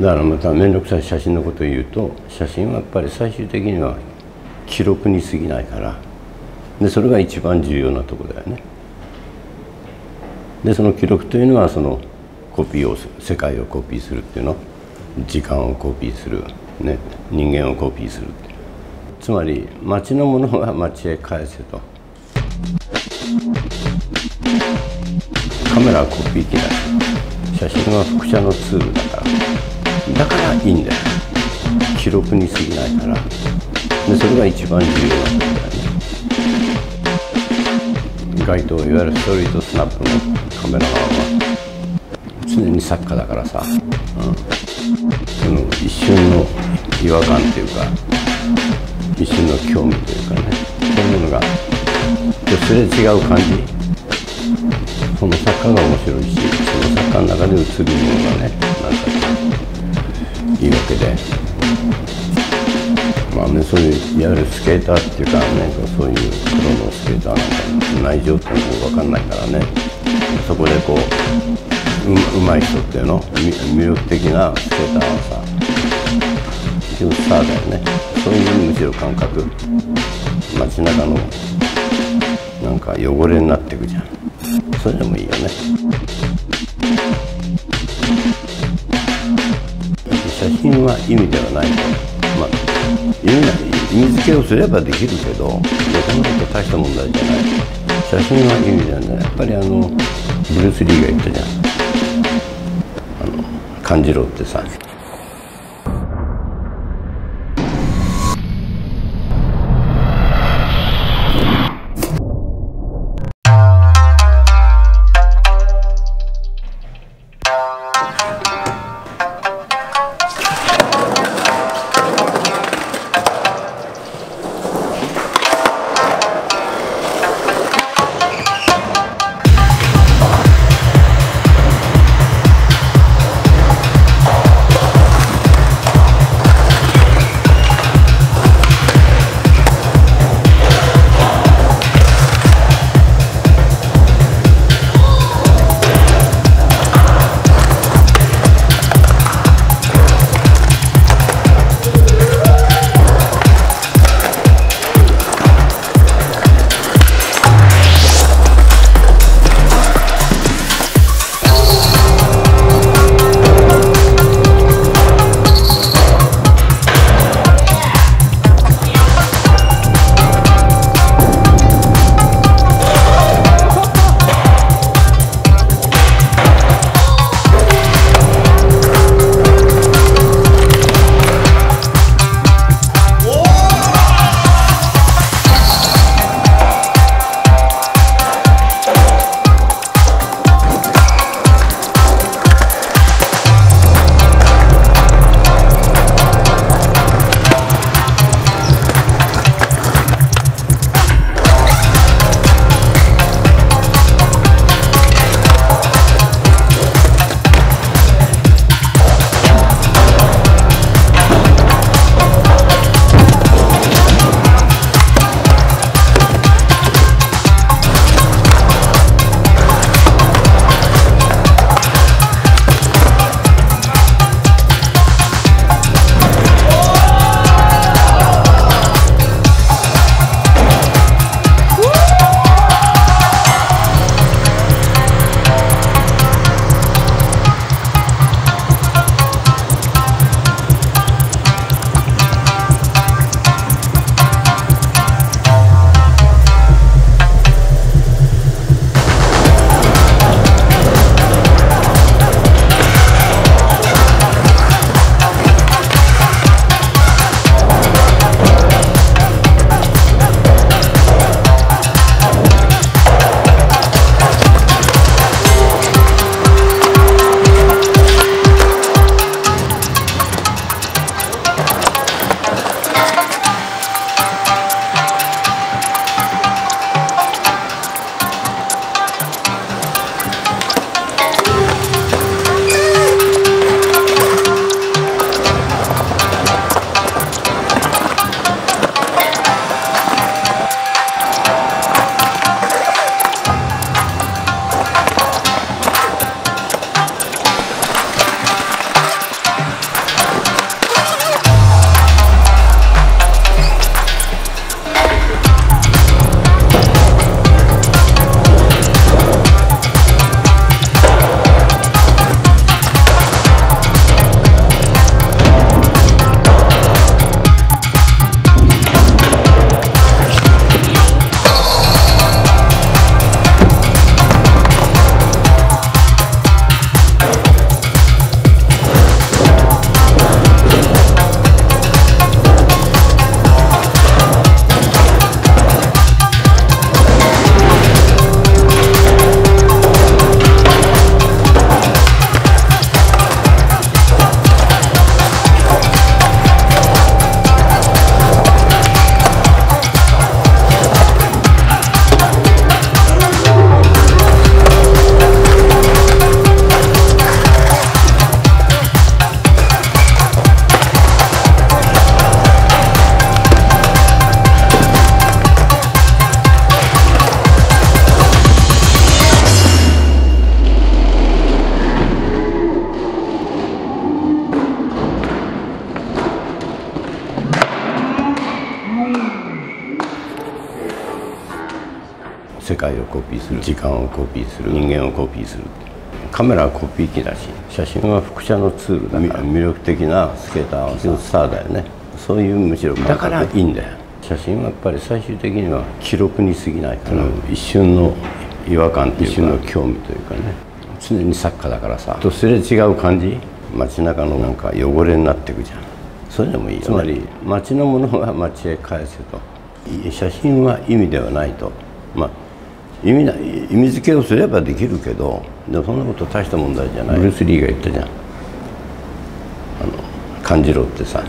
だからまた面倒くさい写真のことを言うと、写真はやっぱり最終的には記録に過ぎないから、でそれが一番重要なところだよね。でその記録というのは、そのコピーをする、世界をコピーするっていうの、時間をコピーする、ね、人間をコピーするっていう、つまり町のものは町へ返せと。カメラはコピー機だ、写真は複写のツールだから、だからいいんだよ、記録に過ぎないから。でそれが一番重要なんだよね。街頭、いわゆるストリートスナップのカメラマンは常に作家だからさ、その一瞬の違和感というか、一瞬の興味というかね、そういうものがすれ違う感じ、その作家が面白いし、その作家の中で映るものがね、なんかいいわけで、まあね、そういういわゆるスケーターっていうか、なんかそういうプロのスケーターなんかの内情っていうのも分かんないからね、そこでこう、上手い人っていうの、魅力的なスケーターはさ、一応スターだよね。そういうむしろ感覚、街中のなんか汚れになっていくじゃん。それでもいいよね。写真は意味ではないと、まあ、意味付けをすればできるけど、もともと大した問題じゃない。写真は意味じゃない。やっぱりブルース・リーが言ったじゃん、勘次郎ってさ、世界をコピーする、時間をコピーする、人間をコピーする。カメラはコピー機だし、写真は複写のツールだから、魅力的なスケーターのスターだよね。そういうむしろだからいいんだよ。写真はやっぱり最終的には記録に過ぎないから、一瞬の違和感というか、一瞬の興味というかね。常に作家だからさ、とすれ違う感じ、街中のなんか汚れになっていくじゃん。それでもいいよね。つまり街のものが街へ返せと。写真は意味ではないと、まあ、意味付けをすればできるけど、でもそんなこと大した問題じゃない。ブルース・リーが言ったじゃん、感じろってさ。